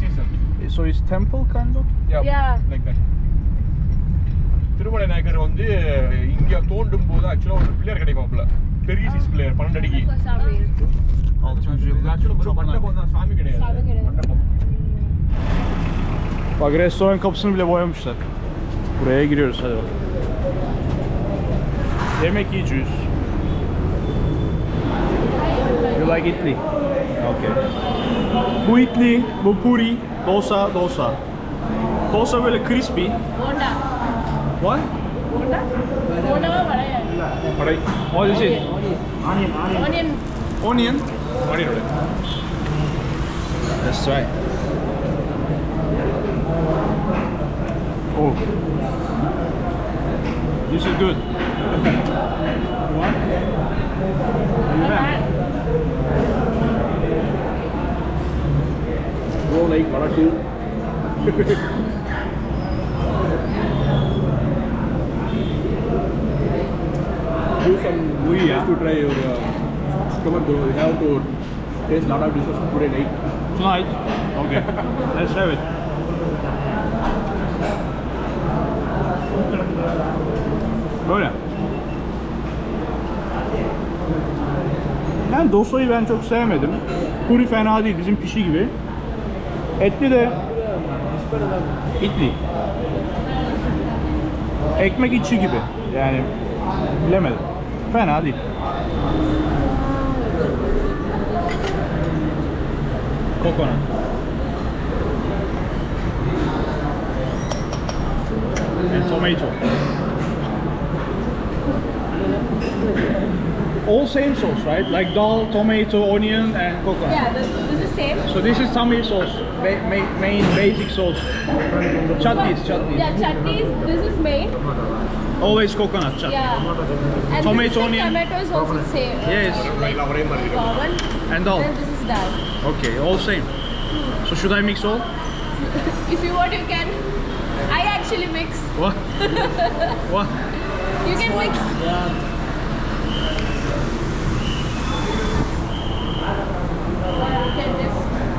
season. So it's temple kind of? Yeah. Yeah. Like that. Thiruvannagar வந்து இங்க தோண்டும்போது actually ஒரு பிளேயர் கிடைக்கும் அப்பல. பெரிசிஸ் பிளேயர் 12 அடிக்கு. Actually மண்டபம் தான் சாமி கிடையாது. மண்டபம். Bak restoran kapısını bile boyamışlar. Buraya giriyoruz hadi bakalım. Yemek yiyeceğiz. You like Italy? Okay. Bu Italy, bu puri, dosa, dosa. Dosa böyle crispy. Onda. What? Onda. Onda var para ya. What is it? Onion. Onion. Onion. Onion. Let's try. Oh. This is good. What? Go like Marathi. Do some. We have to try your stomach grow. We have to taste lot of dishes today night. Tonight? Okay. Let's have it. Böyle. Yani dosayı ben çok sevmedim. Puri fena değil, bizim pişi gibi. Etli de itli. Ekmek içi gibi. Yani bilemedim. Fena değil. Kokonat. And tomato. All same sauce, right? Like dal, tomato, onion, and coconut. Yeah, this is same. So this is Tamil sauce, main basic sauce. Chutneys. Yeah, chutneys. This is main. Always coconut chutney. Yeah. And tomato, onion. Tomato is also same. Yes. Like, and dal. Then this is dal. Okay, all same. So should I mix all? If you want, you can. I actually mix. What? What? You can mix. Yeah.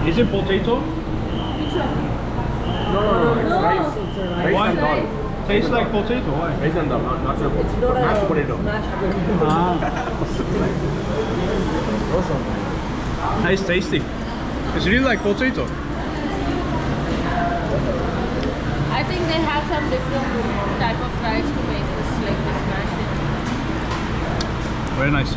Is it potato? Which one? No, it's rice. It's rice. Tastes like potato. Why? Rice and dal, not potato. It's mashed potato. Ah. Nice tasty. It's really like potato. I think they have some different type of rice to make this like this mashed. Very nice.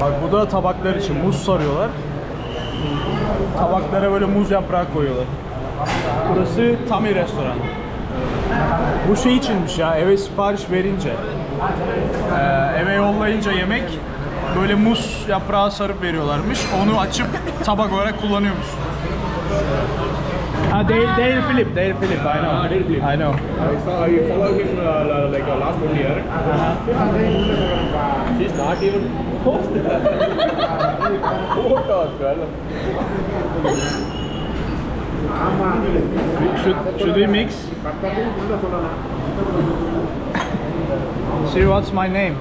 Bak bu da tabaklar için muz sarıyorlar. Tabaklara böyle muz yaprağı koyuyorlar. Burası Tamil restoran. Bu şey içinmiş ya, eve sipariş verince, eve yollayınca yemek böyle muz yaprağı sarıp veriyorlarmış. Onu açıp tabak olarak kullanıyormuş. Dale Philip, I know. I know. I follow him like last 1 year. She's not even host. What a girl. Should we mix? See what's my name?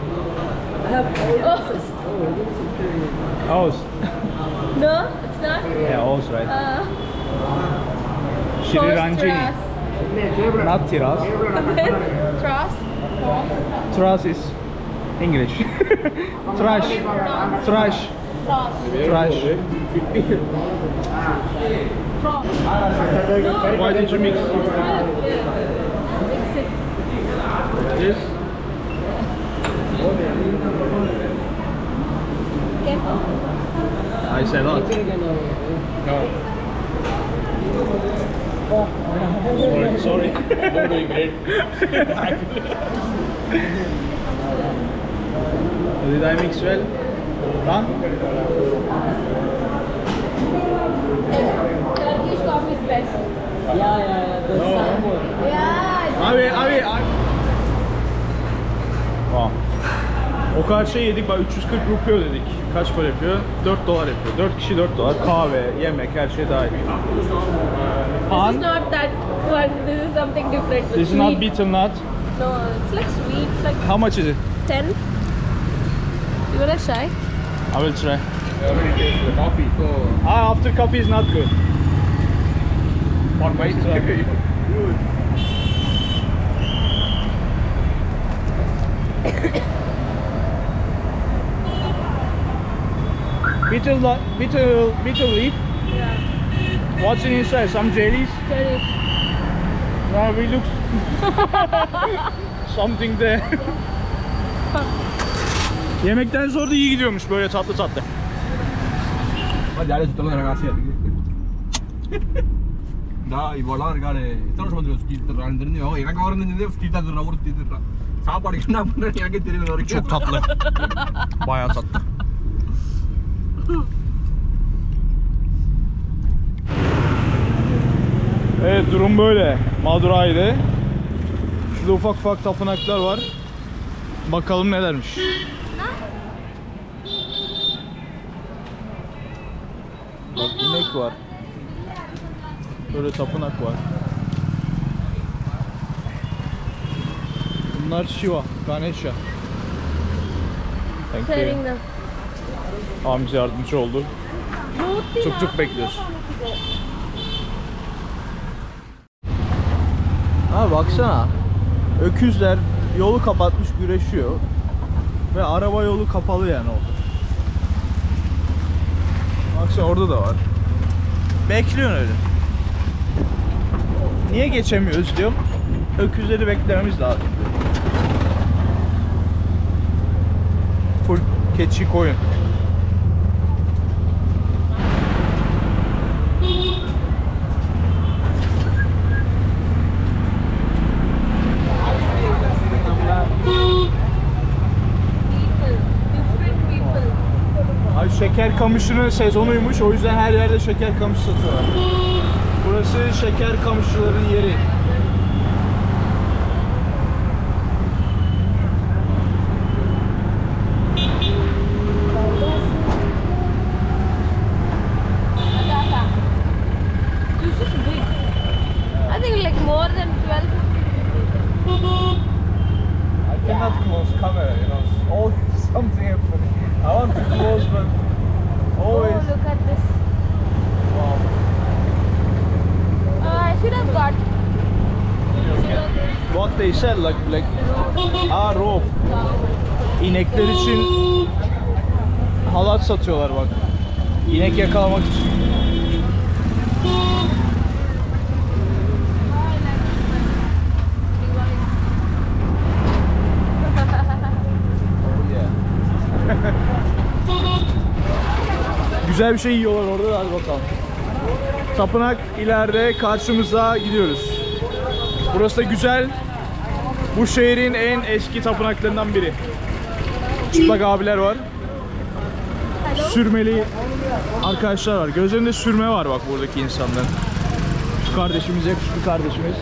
Oz. Oz. No, it's not. Yeah, Oz, right? Shri Ranjini. Not Tiras. Tras. Tras is English. Trash. Trash. Trash. Why did you mix? This. I said that. No. Sorry. You're doing great. Did I mix well? Huh? Turkish coffee is best. Yeah. The sambar. Yeah. Abi. Wow. O kadar şey yedik, bak 340 rupiye dedik. Kaç para yapıyor? $4 yapıyor. 4 kişi $4. Kahve, yemek, her şey dahil. This is not that one. This is something different. This is not beaten nut. No, it's like sweet. Like how much is it? 10. You wanna try? I will try. I already tasted the coffee, so... Ah, after coffee is not good. Or white coffee. Bitter leaf? Yeah. What's inside? Some jellies? Jellies. No, we look... Something there. Yemekten sonra da iyi gidiyormuş böyle tatlı tatlı. Da ibolar gare. İtano şumadırız ki randirni o. Enak varın dediğinde stita durna vurdu tititra. Saparı ne yapınlar yani terine doğru. Çok tatlı. Bayağı tatlı. Evet durum böyle. Madurai'de. Şurada ufak ufak tapınaklar var. Bakalım nelermiş. Bak inek var. Böyle tapınak var. Bunlar Shiva, Ganesha. Amca yardımcı oldu. Çok çok bekliyoruz. Abi baksana. Öküzler yolu kapatmış güreşiyor. Ve araba yolu kapalı yani oldu. Baksana orada da var. Bekliyorsun öyle. Niye geçemiyoruz diyorum. Öküzleri beklememiz lazım. Full keçi koyun. Ay şeker kamışının sezonuymuş. O yüzden her yerde şeker kamışı satıyorlar. Burası şeker kamışçıların yeri. They sell like a rope. İnekler için halat satıyorlar bak. İnek yakalamak için. Güzel bir şey yiyorlar orada da, hadi bakalım. Tapınak ileride karşımıza gidiyoruz. Burası da güzel. Bu şehrin en eski tapınaklarından biri. Çıplak abiler var. Sürmeli arkadaşlar var. Gözlerinde sürme var bak buradaki insanların. Şu kardeşimiz, yakışıklı kardeşimiz.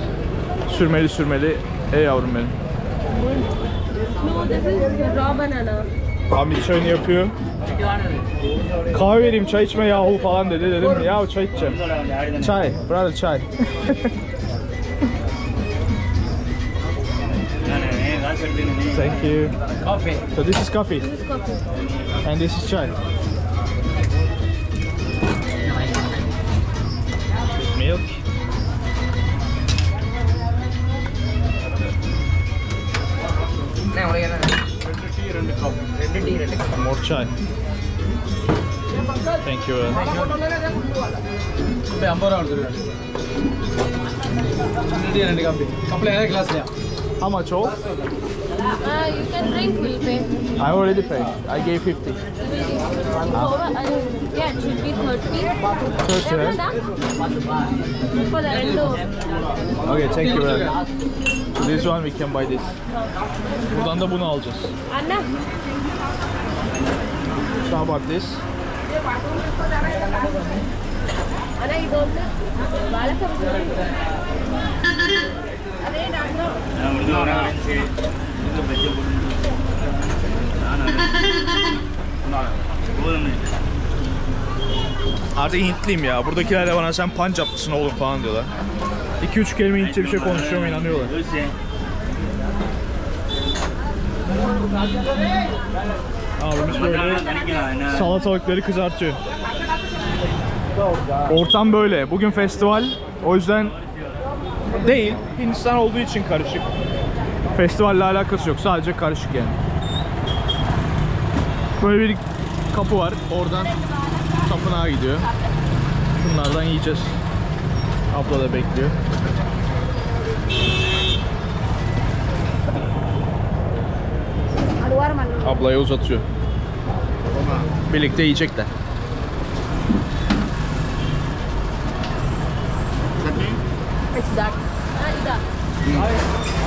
Sürmeli sürmeli. Ey yavrum benim. Abi çayını yapıyor. Kahve vereyim, çay içme yahu falan dedi. Dedim ya çay içeceğim. Çay, brother çay. Thank you. Coffee. So this is coffee. This is coffee. And this is chai. Milk. More chai. Thank you. How much all? You can drink, we'll pay. I already paid. I gave 50. Yeah, it should be 30. Okay, thank you brother. This one we can buy this. Buradan da bunu alacağız. Anne. So how about this? Artık Hintliyim ya. Buradakiler de bana sen Pancaplısın oğlum falan diyorlar. 2-3 kelime Hintçe bir şey konuşuyorum, inanıyorlar. Abimiz böyle salatalıkları kızartıyor. Ortam böyle. Bugün festival. O yüzden değil. Hindistan olduğu için karışık. Festivalle alakası yok. Sadece karışık yani. Böyle bir kapı var. Oradan tapınağa gidiyor. Şunlardan yiyeceğiz. Abla da bekliyor. Ablaya uzatıyor. Birlikte yiyecekler.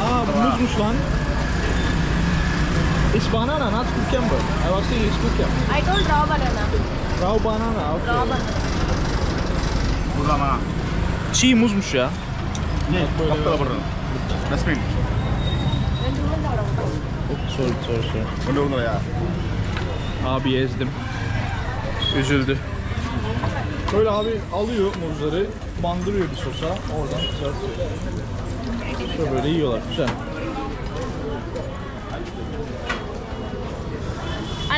Aa, bu muzmuş lan. It's banana, not cucumber. I was saying it's cucumber. I told raw banana. Raw banana, okay. Raw banana. Bu da bana. Çiğ muzmuş ya. Ne? Aptal burun. Nasıl bilin? Sorry. Bunu ya. Abi ezdim. Üzüldü. Böyle abi alıyor muzları, bandırıyor bir sosa, oradan çıkartıyor. Böyle yiyorlar, güzel.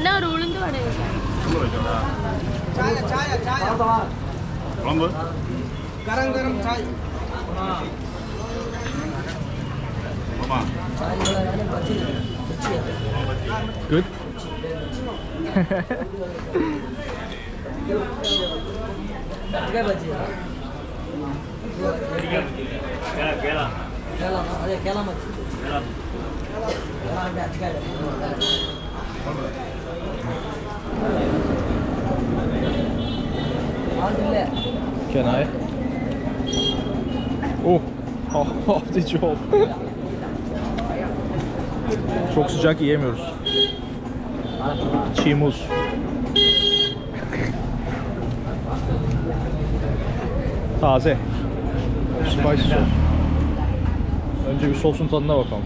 Ana rolünde var ya. Çay. Rambo. Garam çay. Mama. Good. Can I? Oh, did you? Çok sıcak yiyemiyoruz. Çiğ muz. Taze. Spicy sos. Önce bir sosun tadına bakalım.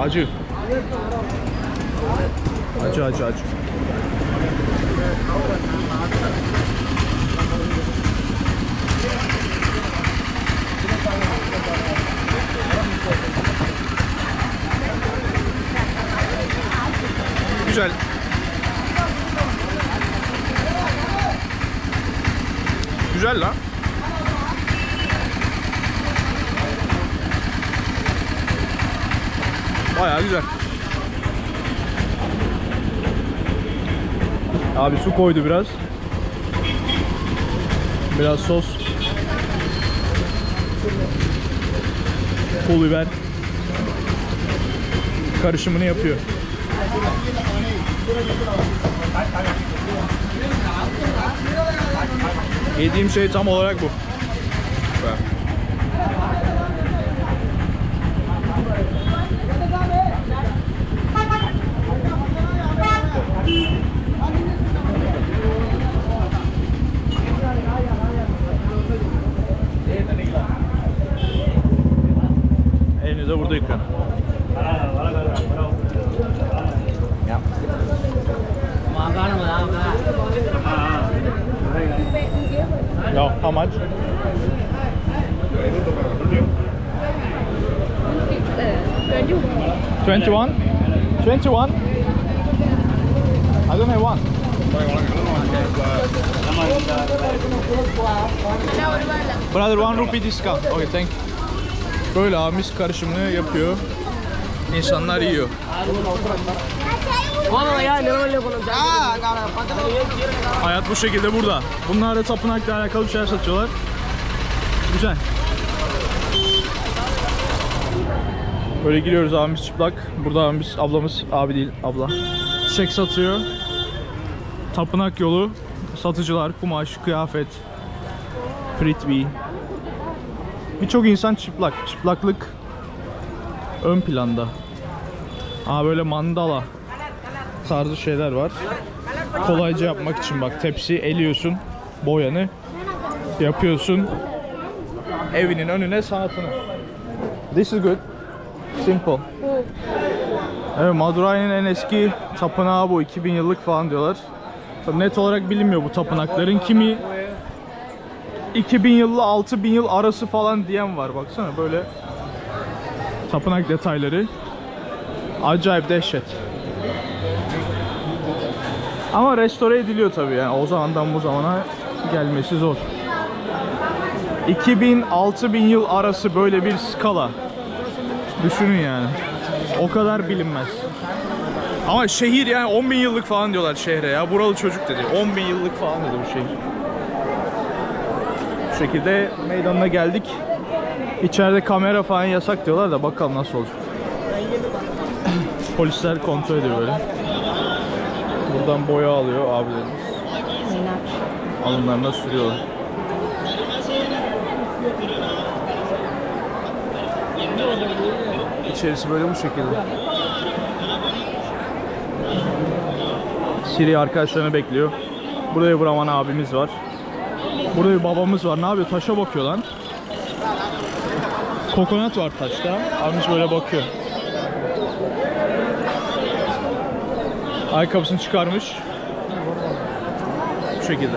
Acı. Güzel. Güzel lan. Bayağı güzel. Abi su koydu biraz. Biraz sos. Pul biber. Karışımını yapıyor. Yediğim şey tam olarak bu. Elini de burada yıkan. No, how much? $21? I don't have one. Brother, 1 rupee discount. Okay, thank you. Böyle abimiz karışımını yapıyor. İnsanlar yiyor. Hayat bu şekilde burada. Bunlar da tapınakla alakalı bir şeyler satıyorlar. Güzel. Böyle giriyoruz, abimiz çıplak. Burada abimiz, ablamız, abi değil abla. Çiçek satıyor. Tapınak yolu. Satıcılar, kumaş, kıyafet. Pritvi. Birçok insan çıplak. Çıplaklık ön planda. Aa, böyle mandala tarzı şeyler var. Kolayca yapmak için bak, tepsi eliyorsun, boyanı yapıyorsun. Evinin önüne sanatını. This is good. Simple. Evet, Madurai'nin en eski tapınağı bu. 2000 yıllık falan diyorlar. Tabii net olarak bilinmiyor bu tapınakların. Kimi 2000 yıllı 6000 yıl arası falan diyen var. Baksana böyle tapınak detayları. Acayip dehşet. Ama restore ediliyor tabii yani, o zamandan bu zamana gelmesi zor. 2000-6000 yıl arası böyle bir skala. Düşünün yani. O kadar bilinmez. Ama şehir yani 10.000 yıllık falan diyorlar şehre ya. Buralı çocuk dedi. 10.000 yıllık falan dedi bu şehir. Bu şekilde meydanına geldik. İçeride kamera falan yasak diyorlar da bakalım nasıl olacak. Polisler kontrol ediyor böyle. Buradan boya alıyor abilerimiz. Alımlarına sürüyorlar. İçerisi böyle bu şekilde. Siri arkadaşlarını bekliyor. Burada bir Brahman abimiz var. Burada bir babamız var. Ne yapıyor? Taşa bakıyor lan. Kokonat var taşta. Abimiz böyle bakıyor. Ayakkabısını çıkarmış. Bu şekilde.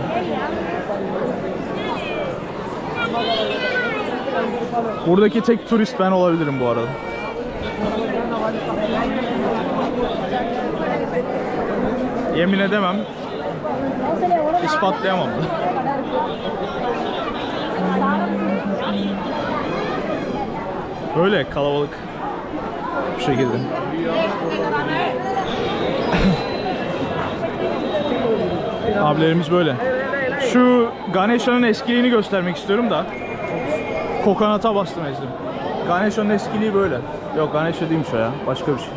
Buradaki tek turist ben olabilirim bu arada. Yemin edemem. İspatlayamam. Böyle kalabalık. Bu şekilde. Abilerimiz böyle. Şu Ganesha'nın eskiliğini göstermek istiyorum da. Kokonata bastım ezdim. Ganesha'nın eskiliği böyle. Yok, Ganesha değilmiş o ya. Başka bir şey.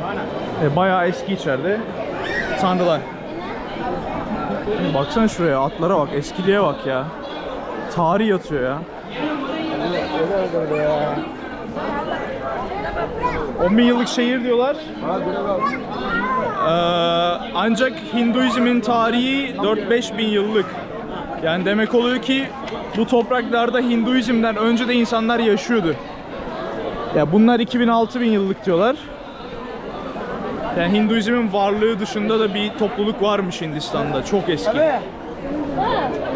Bayağı eski içeride. Tanrılar. Baksana şuraya, atlara bak, eskiliğe bak ya. Tarih yatıyor ya. 10.000 yıllık şehir diyorlar. Ancak Hinduizmin tarihi 4-5.000 yıllık. Yani demek oluyor ki bu topraklarda Hinduizm'den önce de insanlar yaşıyordu. Ya bunlar 2000-6000 yıllık diyorlar. Yani Hinduizmin varlığı dışında da bir topluluk varmış Hindistan'da. Çok eski.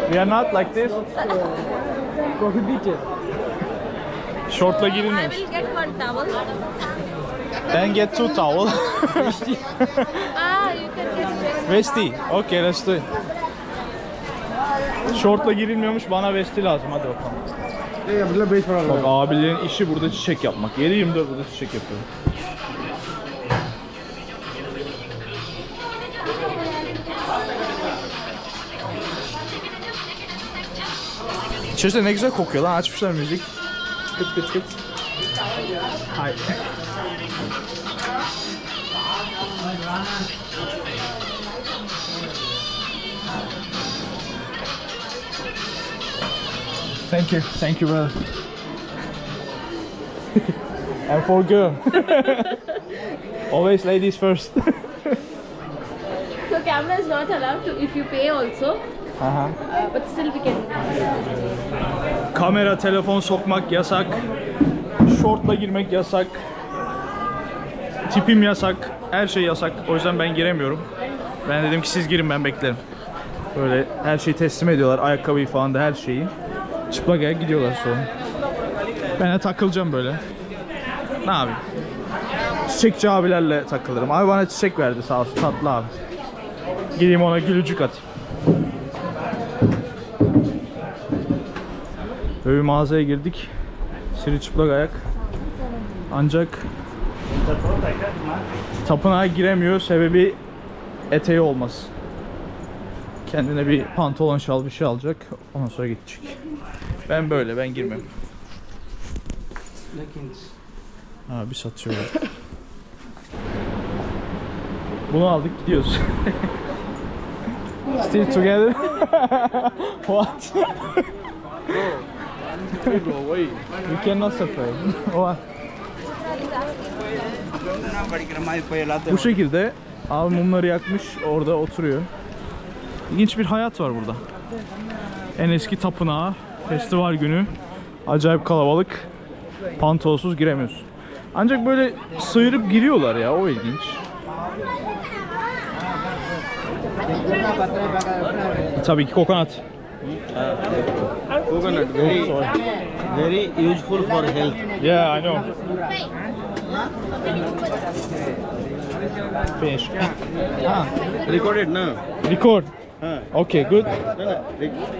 We are not like this. Şortla girilmemiş. Then get two towel. Vesti. Okay, let's do it. Şortla girilmiyormuş, bana vesti lazım. Hadi bakalım. Bak abilerin işi burada çiçek yapmak. 7-24 burada çiçek yapıyor. İçeride ne güzel kokuyor lan, açmışlar müzik. Kıt kıt kıt. Hayır. Thank you, thank you brother. And for girl. Always ladies first. So camera is not allowed to, if you pay also. Aha. But still we can. Kamera, telefon sokmak yasak. Şortla girmek yasak. Tipim yasak. Her şey yasak. O yüzden ben giremiyorum. Ben dedim ki siz girin, ben beklerim. Böyle her şeyi teslim ediyorlar. Ayakkabıyı falan da, her şeyi. Çıplak ayak gidiyorlar sonra. Ben de takılacağım böyle. Ne yapayım? Çiçekçi abilerle takılırım. Abi bana çiçek verdi sağ olsun, tatlı abi. Gideyim ona gülücük atayım. Böyle bir mağazaya girdik. Siri çıplak ayak. Ancak tapınağa giremiyor. Sebebi eteği olmaz. Kendine bir pantolon, şal bir şey alacak. Ondan sonra gidecek. Ben böyle, ben girmem. Abi satıyorlar. Bunu aldık, gidiyoruz. Still together. What? You cannot separate. What? Bu şekilde abi mumları yakmış, orada oturuyor. İlginç bir hayat var burada. En eski tapınağı, festival günü. Acayip kalabalık. Pantolonsuz giremiyorsun. Ancak böyle sıyırıp giriyorlar ya, o ilginç. Tabii ki kokonat. Coconut very, very useful for health. Yeah, I know. Fish. Recorded, no? Record. Okay, good.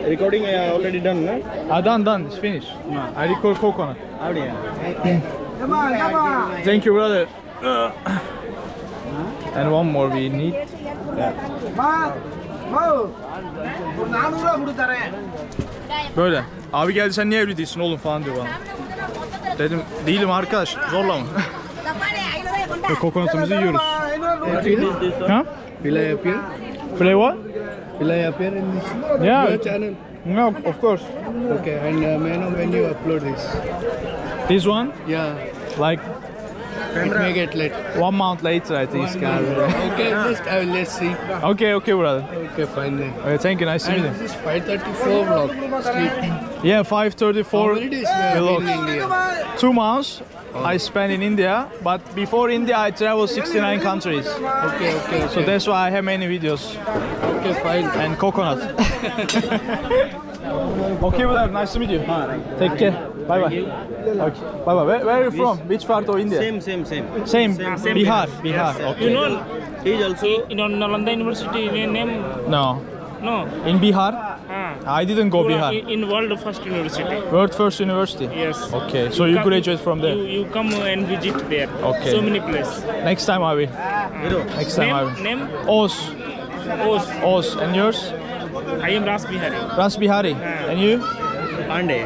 Recording already done, no? Done. It's finished. I record coconut. Come on. Thank you, brother. And one more we need. Böyle. Abi geldi sen niye evli değilsin oğlum falan diyor bana. Dedim değilim arkadaş, zorlama. Kokonatımızı yiyoruz. Ha? Play appear. Play what? Play appear in this. Yeah. Channel. No, of course. Okay, and may I know when you upload this? This one? Yeah. Like it may get late. 1 month later, I think. Okay, let's see. Okay, brother. Okay, fine. Okay, thank you. Nice to meet you. This is 5:34 vlog. Yeah, 5:34. How many days vlog? 2 months. I spent in India, but before India, I traveled 69 countries. Okay. So that's why I have many videos. Okay, fine. And coconut. Okay, brother. Nice to meet you. Take care. Bye bye. Okay. Bye bye. Where are you from? Which part of India? Same. Bihar. Yes, okay. You know, he is also in Nalanda University. Name? No. In Bihar? I didn't go Bihar. In world first university. World first university. Yes. Okay. So you graduate from there. You come and visit there. Okay. So many places. Next time I will. Name? Oz. And yours? I am Ras Bihari. And you? Pandey.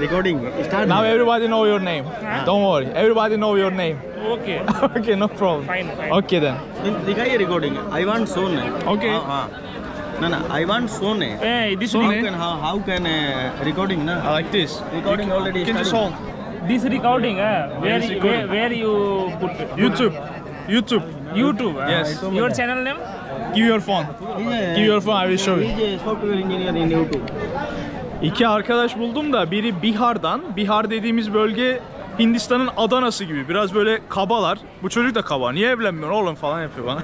Recording. Start. Now everybody know your name. Don't worry. Everybody know your name. Okay. Okay, no problem. Fine. Okay then. Dikhaiye recording. I want soon. Okay. No. I want soon. Hey, this one. How can recording na? Like this. Recording already. Can this song? This recording. Where you put it? YouTube. Yes. Your channel name? Give your phone, I will show you. He's a software engineer in YouTube. 2 arkadaş buldum da biri Bihar'dan. Bihar dediğimiz bölge Hindistan'ın Adana'sı gibi. Biraz böyle kabalar. Bu çocuk da kaba. Niye evlenmiyor oğlum falan yapıyor bana.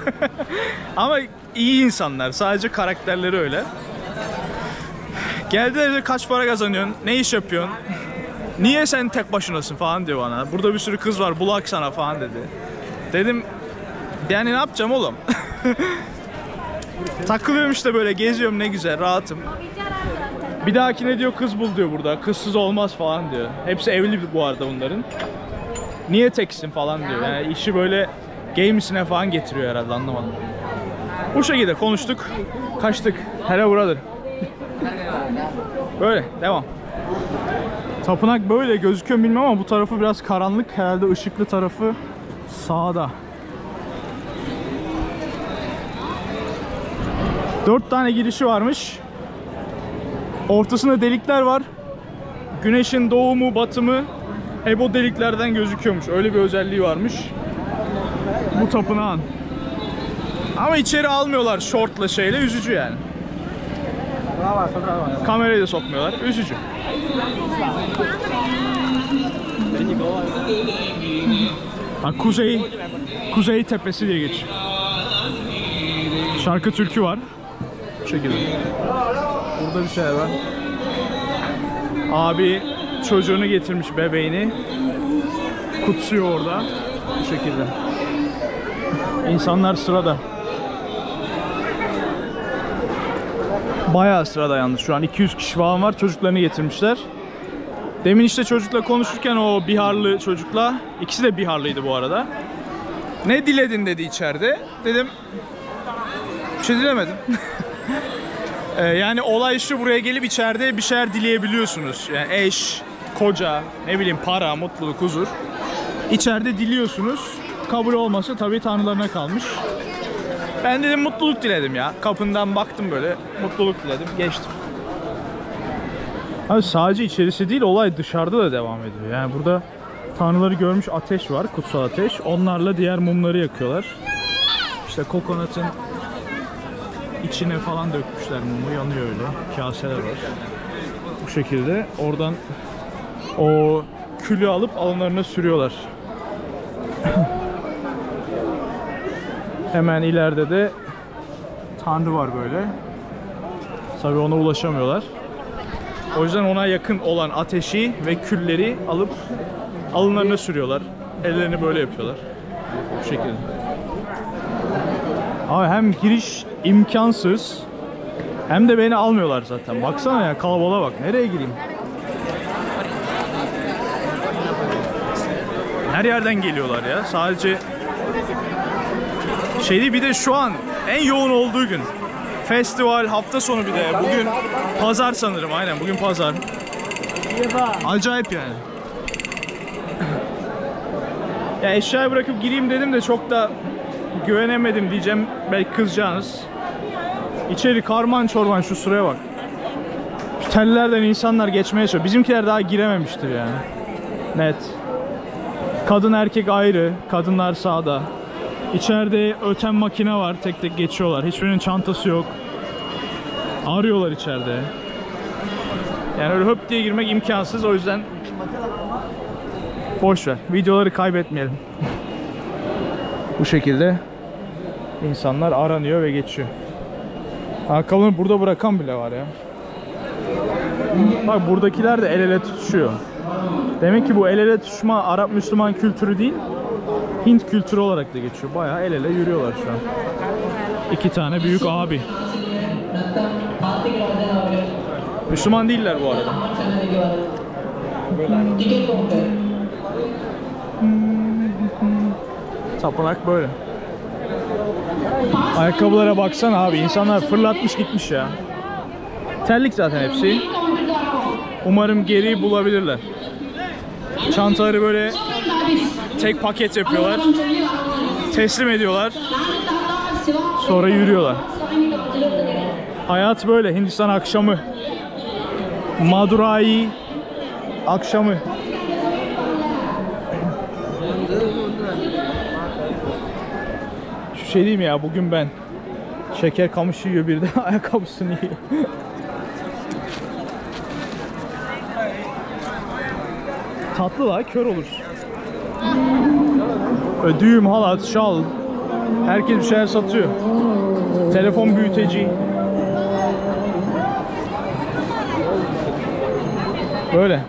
Ama iyi insanlar. Sadece karakterleri öyle. Geldiler, kaç para kazanıyorsun? Ne iş yapıyorsun? Niye sen tek başınasın falan diyor bana. Burada bir sürü kız var, bulak sana falan dedi. Dedim yani ne yapacağım oğlum? Takılıyorum işte, böyle geziyorum, ne güzel, rahatım. Bir dahakine diyor kız bul diyor burada. Kızsız olmaz falan diyor. Hepsi evli bu arada bunların. Niye teksin falan diyor. Yani işi böyle game'sine falan getiriyor herhalde, anlamadım. Bu şekilde konuştuk. Kaçtık. Hele buradır. Böyle devam. Tapınak böyle gözüküyor bilmem ama bu tarafı biraz karanlık. Herhalde ışıklı tarafı sağda. 4 tane girişi varmış. Ortasında delikler var. Güneşin doğumu, batımı hep o deliklerden gözüküyormuş. Öyle bir özelliği varmış bu tapınağın. Ama içeri almıyorlar şortla şeyle. Üzücü yani. Kamerayı da sokmuyorlar. Üzücü. Ha, Kuzey Tepesi diye geçiyor. Şarkı türkü var. Şekilde. Burada bir şey var. Abi çocuğunu getirmiş, bebeğini kutsuyor orada. Bu şekilde. İnsanlar sırada. Bayağı sırada yalnız. Şu an 200 kişi falan var. Çocuklarını getirmişler. Demin işte çocukla konuşurken o Biharlı çocukla, ikisi de Biharlıydı bu arada. Ne diledin dedi içeride. Dedim bir şey dilemedim. Yani olay şu, buraya gelip içeride bir şeyler dileyebiliyorsunuz. Yani eş, koca, ne bileyim para, mutluluk, huzur. İçeride diliyorsunuz. Kabul olması tabii tanrılarına kalmış. Ben dedim mutluluk diledim ya. Kapından baktım böyle. Mutluluk diledim. Geçtim. Abi sadece içerisi değil, olay dışarıda da devam ediyor. Yani burada tanrıları görmüş ateş var. Kutsal ateş. Onlarla diğer mumları yakıyorlar. İşte kokonatın İçine falan dökmüşler mumu, yanıyor öyle. Kaseler var. Bu şekilde oradan o külü alıp alınlarına sürüyorlar. Hemen ileride de tanrı var böyle. Tabii ona ulaşamıyorlar. O yüzden ona yakın olan ateşi ve külleri alıp alınlarına sürüyorlar. ellerini böyle yapıyorlar. Bu şekilde. Abi hem giriş imkansız, hem de beni almıyorlar zaten. Baksana ya, kalabalığa bak. Nereye gireyim? Her yerden geliyorlar ya. Sadece şeydi, bir de şu an en yoğun olduğu gün. Festival, hafta sonu bir de. Bugün pazar sanırım, aynen. Bugün pazar. Acayip yani. Ya eşyayı bırakıp gireyim dedim de çok da güvenemedim diyeceğim. Belki kızacağınız. İçeri karman çorman, şu sıraya bak. Şu tellerden insanlar geçmeye çalışıyor. Bizimkiler daha girememiştir yani. Net. Kadın erkek ayrı. Kadınlar sağda. İçeride öten makine var. Tek tek geçiyorlar. Hiçbirinin çantası yok. Arıyorlar içeride. Yani öyle höp diye girmek imkansız. O yüzden boş ver. Videoları kaybetmeyelim. Bu şekilde insanlar aranıyor ve geçiyor. Ayakkabılarını burada bırakan bile var ya. Bak buradakiler de el ele tutuşuyor. Demek ki bu el ele tutuşma Arap Müslüman kültürü değil, Hint kültürü olarak da geçiyor. Bayağı el ele yürüyorlar şu an. İki tane büyük abi. Müslüman değiller bu arada. Tapınak böyle. Ayakkabılara baksana abi, insanlar fırlatmış gitmiş ya. Terlik zaten hepsi. Umarım geri bulabilirler. Çantaları böyle tek paket yapıyorlar. Teslim ediyorlar. Sonra yürüyorlar. Hayat böyle, Hindistan akşamı. Madurai akşamı. Şu şey diyeyim ya, bugün ben şeker kamışı yiyor, bir de ayakkabısını yiyor. Tatlı la, kör olur. Düğüm, halat, şal. Herkes bir şeyler satıyor. Telefon büyüteci. Böyle.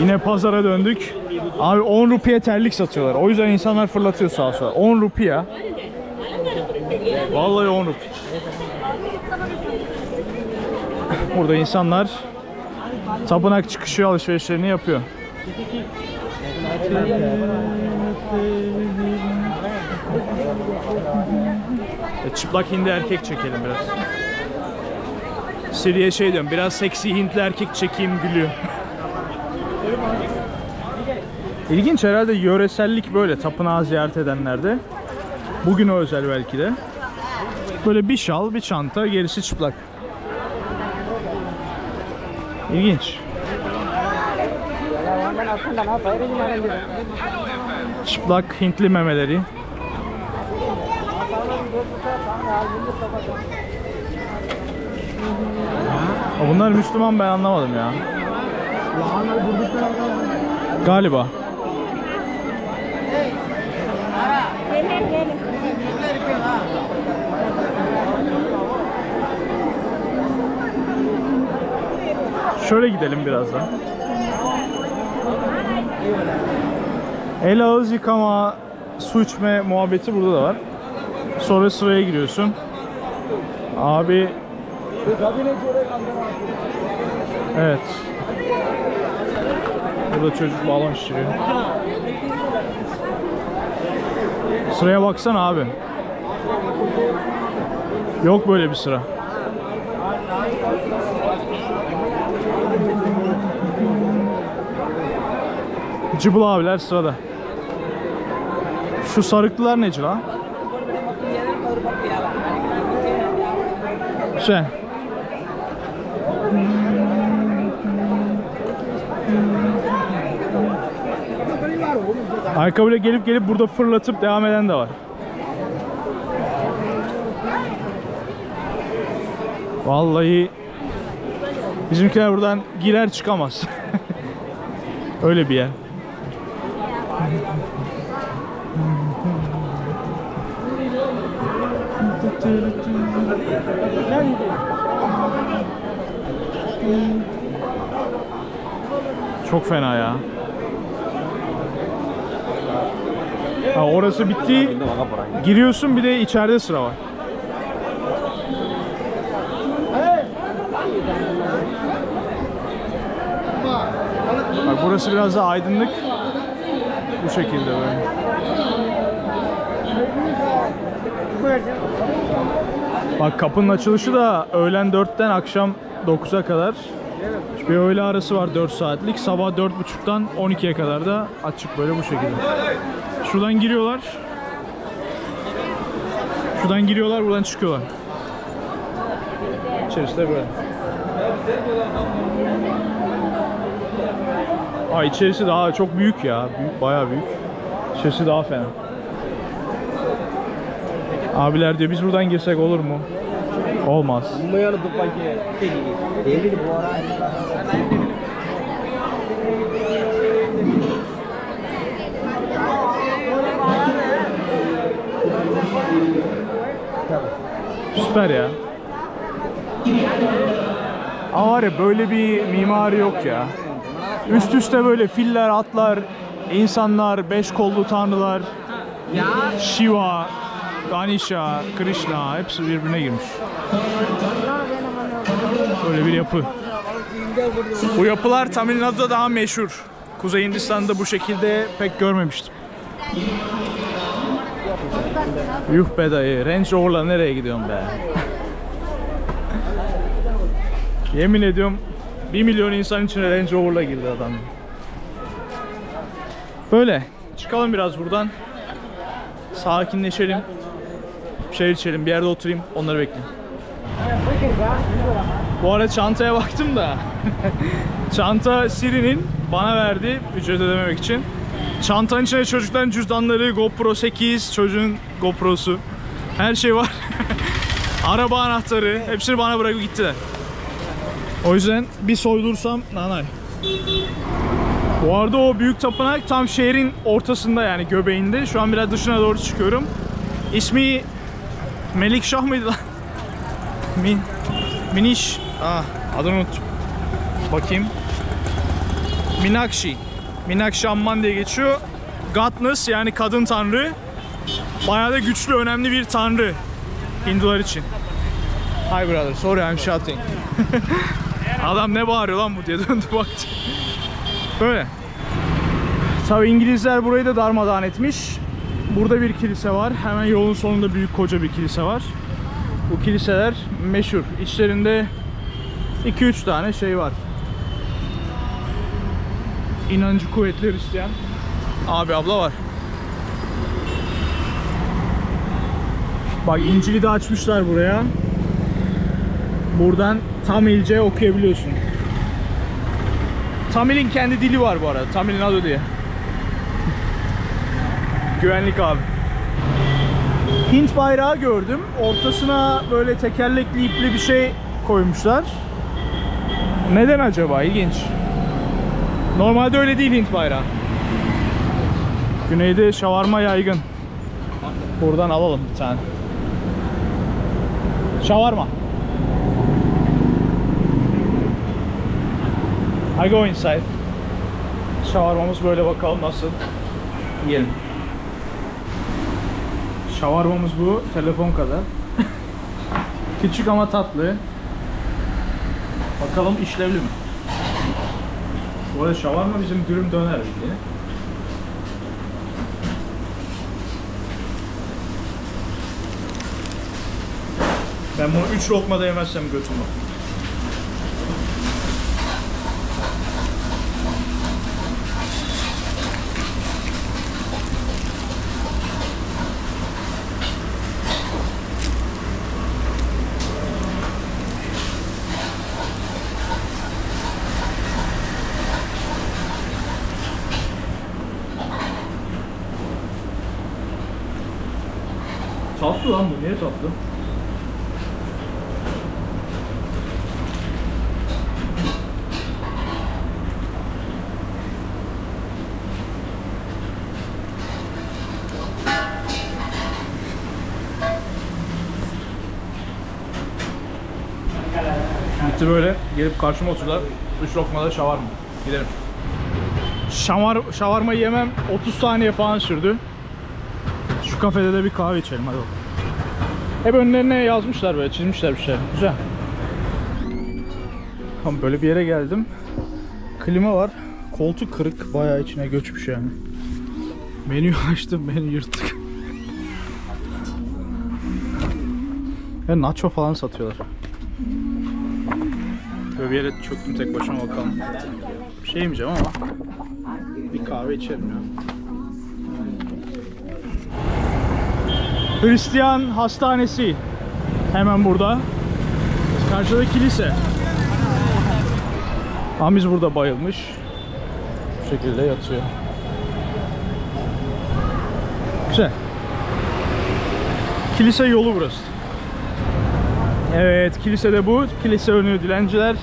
Yine pazara döndük. Abi 10 rupiye terlik satıyorlar. O yüzden insanlar fırlatıyor sağa sola. 10 rupiye. Vallahi 10 rupiye. Burada insanlar tapınak çıkışı alışverişlerini yapıyor. Çıplak Hintli erkek çekelim biraz. Siri'ye şey diyorum, biraz seksi Hintli erkek çekeyim, gülüyor. İlginç herhalde yöresellik böyle, tapınağı ziyaret edenlerde. Bugüne özel belki de. Böyle bir şal, bir çanta, gerisi çıplak. İlginç. Çıplak Hintli memeleri. Bunlar Müslüman, ben anlamadım ya. Galiba. Şöyle gidelim birazdan. El ağız yıkama, su içme muhabbeti burada da var. Sonra sıraya giriyorsun. Abi. Evet. Burada çocuk balon şişiriyor. Sıraya baksana abi. Yok böyle bir sıra. Cıbıl abiler sırada. Şu sarıklılar neci lan? Şey. Ayakkabıyla gelip gelip burada fırlatıp devam eden de var. Vallahi bizimkiler buradan girer çıkamaz. Öyle bir yer. Çok fena ya. Ha, orası bitti. Giriyorsun, bir de içeride sıra var. Bak, burası biraz daha aydınlık. Bu şekilde böyle. Bak, kapının açılışı da öğlen 4'ten akşam 9'a kadar. Bir öğle arası var 4 saatlik. Sabah 4.30'dan 12'ye kadar da açık, böyle bu şekilde. Şuradan giriyorlar. Şuradan giriyorlar, buradan çıkıyorlar. İçerisinde böyle. Aa, içerisi daha çok büyük ya. Büyük, bayağı büyük. İçerisi daha fena. Abiler diyor, biz buradan girsek olur mu? Olmaz. Süper ya. Ama var ya, böyle bir mimari yok ya. Üst üste böyle filler, atlar, insanlar, beş kollu tanrılar, Shiva, Ganesha, Krishna, hepsi birbirine girmiş. Böyle bir yapı. Bu yapılar Tamil Nadu'da daha meşhur. Kuzey Hindistan'da bu şekilde pek görmemiştim. Yuh be dayı, Range Rover'la nereye gidiyorsun be? Yemin ediyorum 1 milyon insan içine Range Rover'la girdi adam. Böyle çıkalım biraz buradan. Sakinleşelim. Bir şey içelim, bir yerde oturayım, onları bekleyeyim. Bu arada çantaya baktım da çanta Siri'nin bana verdi, ücret ödememek için. Çantanın içine çocukların cüzdanları, GoPro 8, çocuğun GoPro'su, her şey var. Araba anahtarı, hepsini bana bırakıp gittiler. O yüzden bir soydursam nanay. Bu arada o büyük tapınak tam şehrin ortasında, yani göbeğinde. Şu an biraz dışına doğru çıkıyorum. İsmi Melikşah mıydı lan? Miniş. Adını unuttum. Bakayım. Minakşi. Minakşi Amman diye geçiyor. Godness, yani kadın tanrı. Bayağı da güçlü, önemli bir tanrı Hindular için. Hi brother, sorry I'm shouting. Adam ne bağırıyor lan bu diye döndü baktı. Böyle. Tabii İngilizler burayı da darmadağın etmiş. Burada bir kilise var. Hemen yolun sonunda büyük koca bir kilise var. Bu kiliseler meşhur. İçlerinde 2-3 tane şey var. İnancı kuvvetli Hristiyan abi abla var. Bak, İncil'i de açmışlar buraya. Buradan Tamilce okuyabiliyorsun. Tamil'in kendi dili var bu arada. Tamil Nadu diye. Güvenlik abi. Hint bayrağı gördüm. Ortasına böyle tekerlekli ipli bir şey koymuşlar. Neden acaba? İlginç. Normalde öyle değil Hint bayrağı. Güneyde şavarma yaygın. Buradan alalım bir tane. Şavarma. I go inside. Şavarmamız böyle, bakalım nasıl. Yiyelim. Şavarmamız bu. Telefon kadar. Küçük ama tatlı. Bakalım işlevli mi? Bu arada şavarma bizim dürüm döner bildiğin. Ben bunu 3 lokma da yemezsem götümü. Tatlı lan bu, niye tatlı? Bitti böyle, gelip karşıma oturdular. 3 lokmada şavarma. Gidelim. Şavarmayı yemem 30 saniye falan sürdü. Şu kafede de bir kahve içelim hadi bakalım. Hep önlerine yazmışlar böyle, çizmişler bir şey. Güzel. Tam böyle bir yere geldim. Klima var. Koltuk kırık, bayağı içine göçmüş yani. Menüyü açtım, menü yırttık. Yani nacho falan satıyorlar. Böyle bir yere çöktüm tek başıma bakalım. Bir şey yemeyeceğim ama bir kahve içerim ya. Hristiyan hastanesi hemen burada. Karşıda kilise. Amiz burada bayılmış. Bu şekilde yatıyor. Güzel. Kilise yolu burası. Evet, kilise de bu. Kilise önü dilenciler.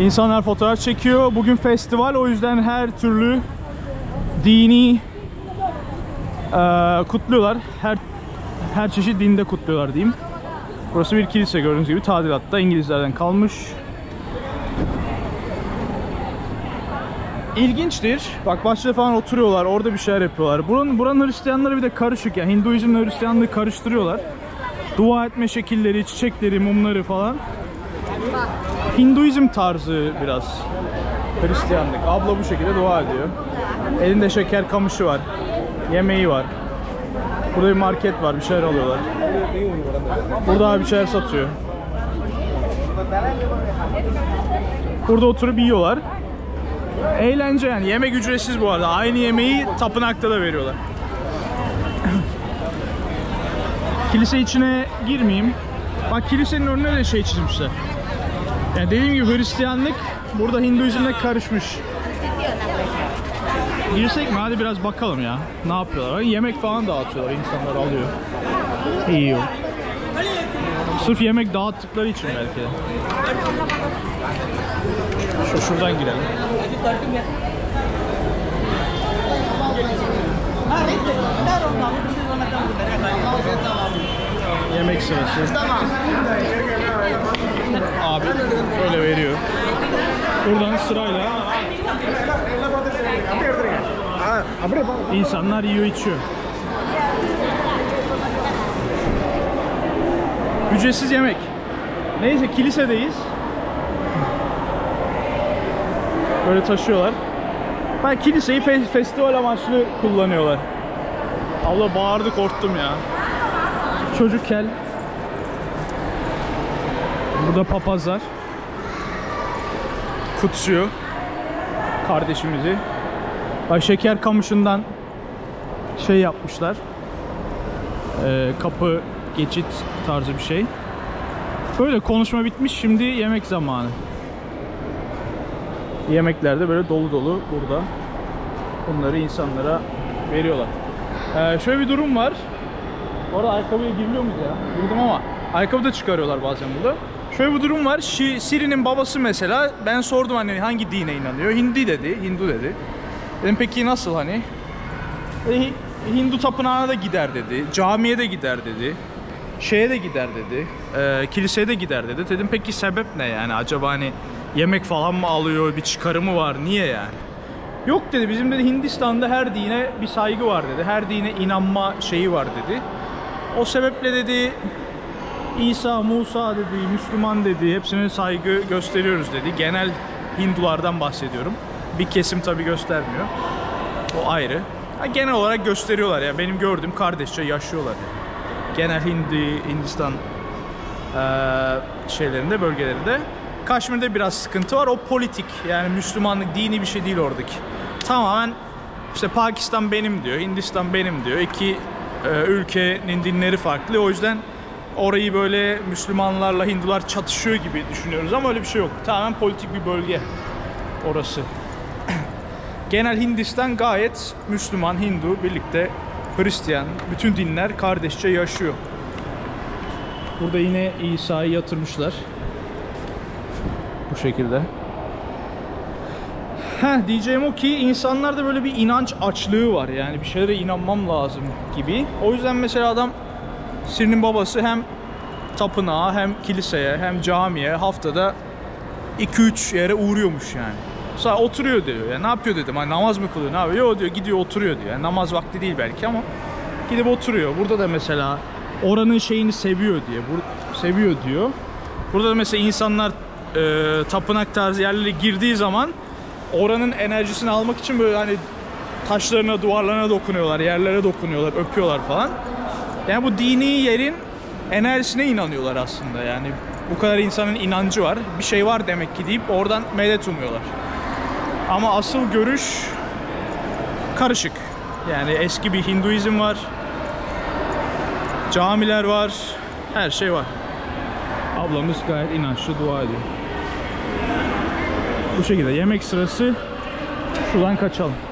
İnsanlar fotoğraf çekiyor. Bugün festival, o yüzden her türlü dini kutluyorlar. Her çeşit dinde kutluyorlar diyeyim. Burası bir kilise, gördüğünüz gibi tadilatta, İngilizlerden kalmış. İlginçtir. Bak bahçede falan oturuyorlar, orada bir şeyler yapıyorlar. Buranın Hristiyanları bir de karışık ya. Yani Hinduizmle Hristiyanlığı karıştırıyorlar. Dua etme şekilleri, çiçekleri, mumları falan. Hinduizm tarzı biraz. Hristiyanlık. Abla bu şekilde dua ediyor. Elinde şeker kamışı var. Yemeği var. Burada bir market var. Bir şeyler alıyorlar. Burada bir şeyler satıyor. Burada oturup yiyorlar. Eğlence yani. Yemek ücretsiz bu arada. Aynı yemeği tapınakta da veriyorlar. Kilise içine girmeyeyim. Bak kilisenin önüne de şey çizmişler. Yani dediğim gibi Hristiyanlık burada Hinduizmle karışmış. Girsek mi? Hadi biraz bakalım ya. Ne yapıyorlar? Yemek falan dağıtıyorlar. İnsanlar alıyor. Yiyor. Sırf yemek dağıttıkları için belki de. Şuradan girelim. Yemek sırası. Abi öyle veriyor. Buradan sırayla İnsanlar yiyor, içiyor. Ücretsiz yemek. Neyse kilisedeyiz. Böyle taşıyorlar. Ben kiliseyi festival amaçlı kullanıyorlar. Allah bağırdı korktum ya. Çocuk kel. Burada papazlar kutsuyor kardeşimizi. Bak şeker kamışından şey yapmışlar. Kapı geçit tarzı bir şey. Böyle konuşma bitmiş, şimdi yemek zamanı. Yemekler de böyle dolu dolu burada. Bunları insanlara veriyorlar. Şöyle bir durum var. Bu arada ayakkabıya giriliyor muydu ya? Girdim ama ayakkabı da çıkarıyorlar bazen burada. Şöyle bir durum var. Siri'nin babası mesela, ben sordum hani hangi dine inanıyor? Hindu dedi. Dedim peki nasıl hani? Hindu tapınağına da gider dedi. Camiye de gider dedi. Şeye de gider dedi. Kiliseye de gider dedi. Dedim peki sebep ne yani? Acaba hani yemek falan mı alıyor? Bir çıkarımı var? Niye yani? Yok dedi. Bizim dedi Hindistan'da her dine bir saygı var dedi. Her dine inanma şeyi var dedi. O sebeple dedi İsa, Musa dedi, Müslüman dedi, hepsine saygı gösteriyoruz dedi. Genel Hindulardan bahsediyorum. Bir kesim tabii göstermiyor. O ayrı. Ha, genel olarak gösteriyorlar ya. Benim gördüğüm kardeşçe yaşıyorlar. Yani. Genel Hindistan şeylerinde, bölgelerinde. Kaşmir'de biraz sıkıntı var. O politik. Yani Müslümanlık dini bir şey değil oradaki. Tamamen işte Pakistan benim diyor, Hindistan benim diyor. İki ülkenin dinleri farklı. O yüzden orayı böyle Müslümanlarla Hindular çatışıyor gibi düşünüyoruz ama öyle bir şey yok. Tamamen politik bir bölge orası. Genel Hindistan gayet Müslüman, Hindu, birlikte Hristiyan, bütün dinler kardeşçe yaşıyor. Burada yine İsa'yı yatırmışlar. Bu şekilde. Diyeceğim o ki insanlarda böyle bir inanç açlığı var. Yani bir şeylere inanmam lazım gibi. O yüzden mesela adam, Siri'nin babası hem tapınağa hem kiliseye hem camiye haftada 2-3 yere uğruyormuş yani. Sonra oturuyor diyor. Ya ne yapıyor dedim. Hani namaz mı kılıyor? Ne yapıyor? Yo diyor, gidiyor oturuyor diyor. Yani namaz vakti değil belki ama gidip oturuyor. Burada da mesela oranın şeyini seviyor diye, seviyor diyor. Burada da mesela insanlar tapınak tarzı yerlere girdiği zaman oranın enerjisini almak için böyle hani taşlarına, duvarlarına dokunuyorlar, yerlere dokunuyorlar, öpüyorlar falan. Yani bu dini yerin enerjisine inanıyorlar aslında yani. Bu kadar insanın inancı var, bir şey var demek ki deyip oradan medet umuyorlar. Ama asıl görüş karışık. Yani eski bir Hinduizm var, camiler var, her şey var. Ablamız gayet inançlı, dua ediyor. Bu şekilde yemek sırası. Şuradan kaçalım.